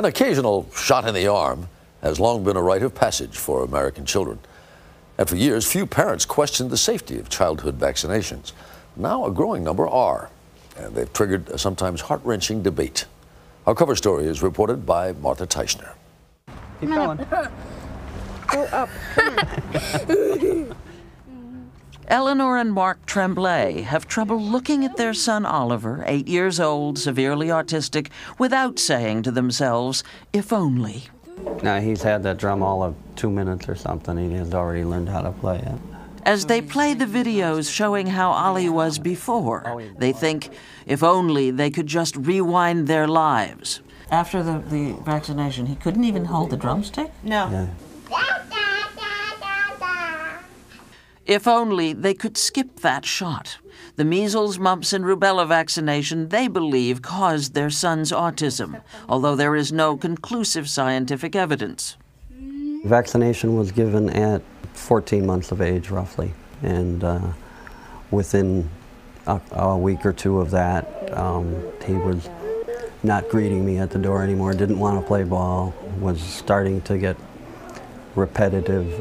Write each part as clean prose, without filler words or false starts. An occasional shot in the arm has long been a rite of passage for American children. And for years, few parents questioned the safety of childhood vaccinations. Now a growing number are, and they've triggered a sometimes heart-wrenching debate. Our cover story is reported by Martha Teichner. Keep going. Go up. Eleanor and Mark Tremblay have trouble looking at their son Oliver, 8 years old, severely autistic, without saying to themselves, if only. Now, he's had that drum all of 2 minutes or something. He has already learned how to play it. As they play the videos showing how Ollie was before, they think, if only they could just rewind their lives. After the vaccination, he couldn't even hold the drumstick? No. Yeah. If only they could skip that shot. The measles, mumps, and rubella vaccination, they believe, caused their son's autism, although there is no conclusive scientific evidence. Vaccination was given at 14 months of age, roughly, and within a week or two of that, he was not greeting me at the door anymore, didn't want to play ball, was starting to get repetitive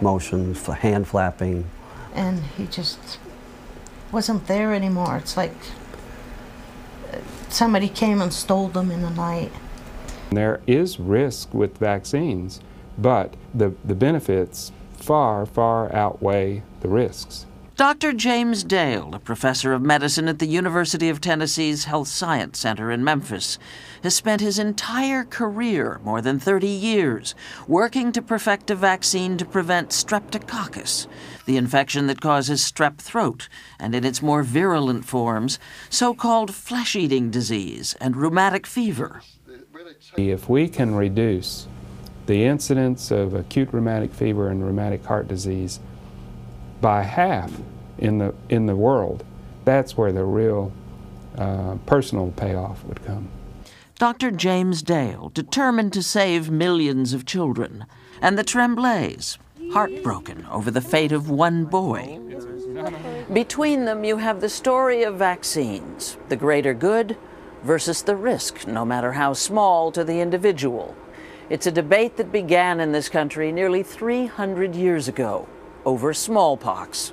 motions, hand flapping. And he just wasn't there anymore. It's like somebody came and stole them in the night. There is risk with vaccines, but the benefits far, far outweigh the risks. Dr. James Dale, a professor of medicine at the University of Tennessee's Health Science Center in Memphis, has spent his entire career, more than 30 years, working to perfect a vaccine to prevent streptococcus, the infection that causes strep throat, and in its more virulent forms, so-called flesh-eating disease and rheumatic fever. If we can reduce the incidence of acute rheumatic fever and rheumatic heart disease by half in the world, that's where the real personal payoff would come. Dr. James Dale, determined to save millions of children, and the Tremblays, heartbroken over the fate of one boy. Between them, you have the story of vaccines, the greater good versus the risk, no matter how small, to the individual. It's a debate that began in this country nearly 300 years ago over smallpox.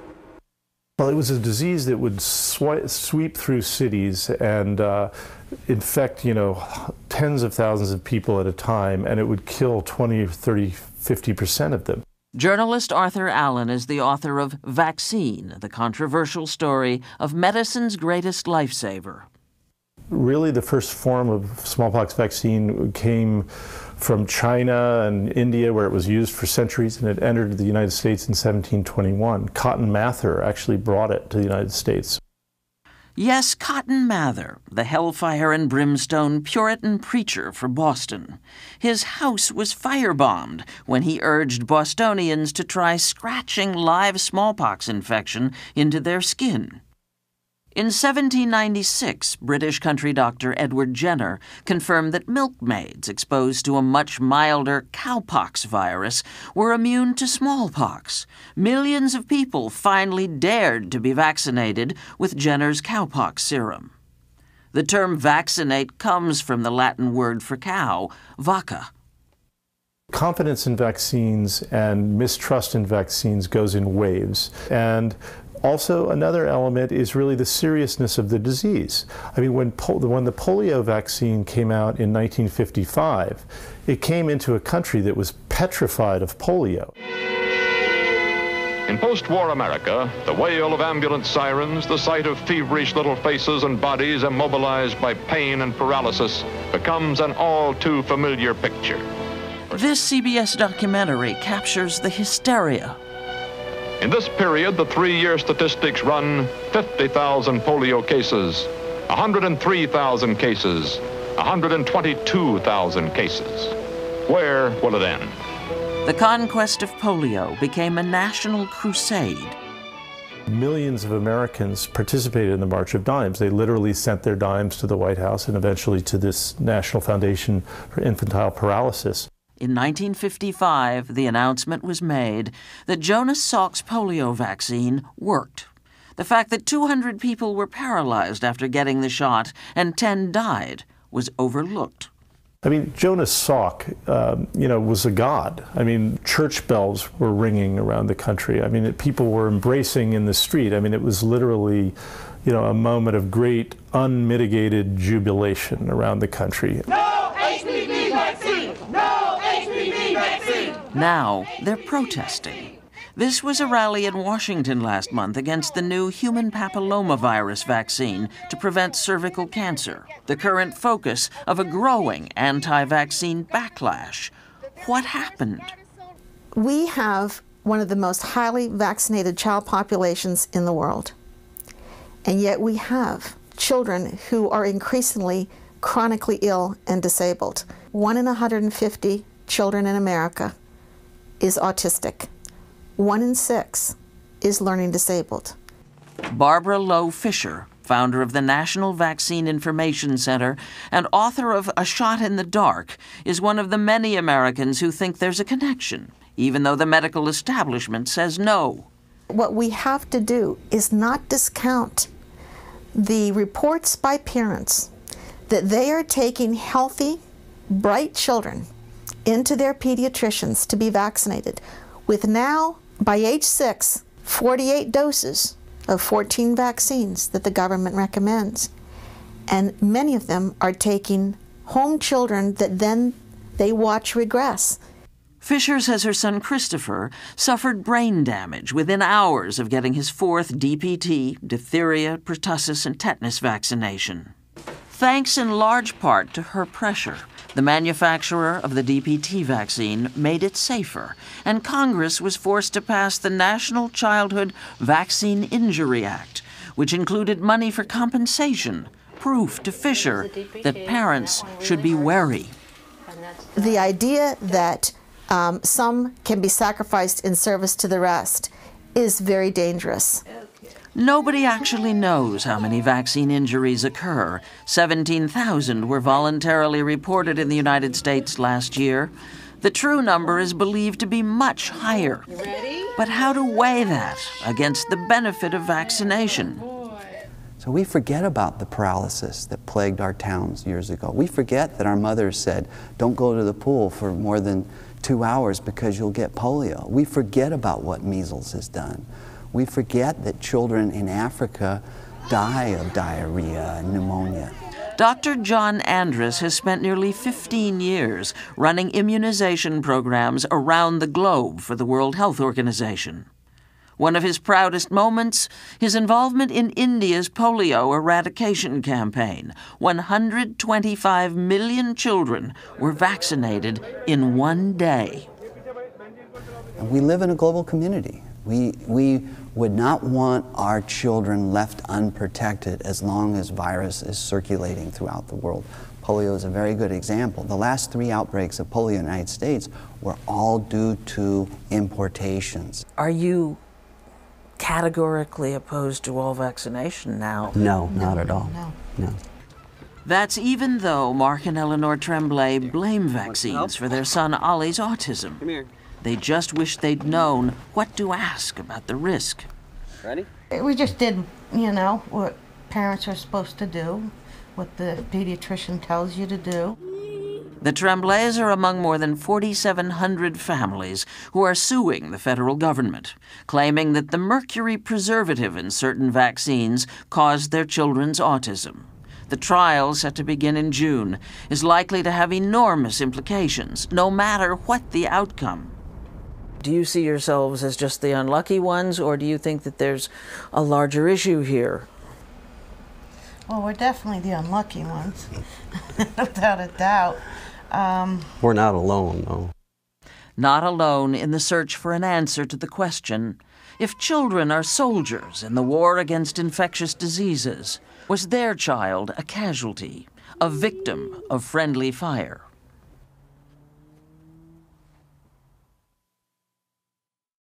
Well, it was a disease that would sweep through cities and infect, you know, tens of thousands of people at a time, and it would kill 20, 30, 50% of them. Journalist Arthur Allen is the author of Vaccine, the controversial story of medicine's greatest lifesaver. Really, the first form of smallpox vaccine came from China and India, where it was used for centuries, and it entered the United States in 1721. Cotton Mather actually brought it to the United States. Yes, Cotton Mather, the hellfire and brimstone Puritan preacher from Boston. His house was firebombed when he urged Bostonians to try scratching live smallpox infection into their skin. In 1796, British country doctor Edward Jenner confirmed that milkmaids exposed to a much milder cowpox virus were immune to smallpox. Millions of people finally dared to be vaccinated with Jenner's cowpox serum. The term vaccinate comes from the Latin word for cow, vacca. Confidence in vaccines and mistrust in vaccines goes in waves. And also, another element is really the seriousness of the disease. I mean, when the polio vaccine came out in 1955, it came into a country that was petrified of polio. In post-war America, the wail of ambulance sirens, the sight of feverish little faces and bodies immobilized by pain and paralysis, becomes an all-too-familiar picture. This CBS documentary captures the hysteria. In this period, the three-year statistics run 50,000 polio cases, 103,000 cases, 122,000 cases. Where will it end? The conquest of polio became a national crusade. Millions of Americans participated in the March of Dimes. They literally sent their dimes to the White House and eventually to this National Foundation for Infantile Paralysis. In 1955, the announcement was made that Jonas Salk's polio vaccine worked. The fact that 200 people were paralyzed after getting the shot and 10 died was overlooked. I mean, Jonas Salk, was a god. I mean, church bells were ringing around the country. I mean, people were embracing in the street. I mean, it was literally, a moment of great unmitigated jubilation around the country. No HPV vaccine! No HPV vaccine! Now they're protesting. This was a rally in Washington last month against the new human papillomavirus vaccine to prevent cervical cancer, the current focus of a growing anti-vaccine backlash. What happened? We have one of the most highly vaccinated child populations in the world, and yet we have children who are increasingly chronically ill and disabled. 1 in 150 children in America is autistic. 1 in 6 is learning disabled. Barbara Lowe Fisher, founder of the National Vaccine Information Center and author of A Shot in the Dark, is one of the many Americans who think there's a connection, even though the medical establishment says no. What we have to do is not discount the reports by parents that they are taking healthy, bright children into their pediatricians to be vaccinated with now, by age 6, 48 doses of 14 vaccines that the government recommends. And many of them are taking home children that then they watch regress. Fisher says her son Christopher suffered brain damage within hours of getting his 4th DPT, diphtheria, pertussis, and tetanus vaccination. Thanks in large part to her pressure, the manufacturer of the DPT vaccine made it safer, and Congress was forced to pass the National Childhood Vaccine Injury Act, which included money for compensation, proof to Fisher that parents should be wary. The idea that some can be sacrificed in service to the rest is very dangerous. Nobody actually knows how many vaccine injuries occur. 17,000 were voluntarily reported in the United States last year. The true number is believed to be much higher. But how to weigh that against the benefit of vaccination? So we forget about the paralysis that plagued our towns years ago. We forget that our mothers said, don't go to the pool for more than 2 hours because you'll get polio. We forget about what measles has done. We forget that children in Africa die of diarrhea and pneumonia. Dr. John Andrus has spent nearly 15 years running immunization programs around the globe for the World Health Organization. One of his proudest moments, his involvement in India's polio eradication campaign. 125 million children were vaccinated in one day. And we live in a global community. We would not want our children left unprotected as long as virus is circulating throughout the world. Polio is a very good example. The last 3 outbreaks of polio in the United States were all due to importations. Are you categorically opposed to all vaccination now? No, not at all. No. That's even though Mark and Eleanor Tremblay blame vaccines for their son Ollie's autism. Come here. They just wish they'd known what to ask about the risk. Ready? We just did, what parents are supposed to do, what the pediatrician tells you to do. The Tremblays are among more than 4,700 families who are suing the federal government, claiming that the mercury preservative in certain vaccines caused their children's autism. The trial, set to begin in June, is likely to have enormous implications, no matter what the outcome. Do you see yourselves as just the unlucky ones, or do you think that there's a larger issue here? Well, we're definitely the unlucky ones, without a doubt. We're not alone, though. Not alone in the search for an answer to the question, if children are soldiers in the war against infectious diseases, was their child a casualty, a victim of friendly fire?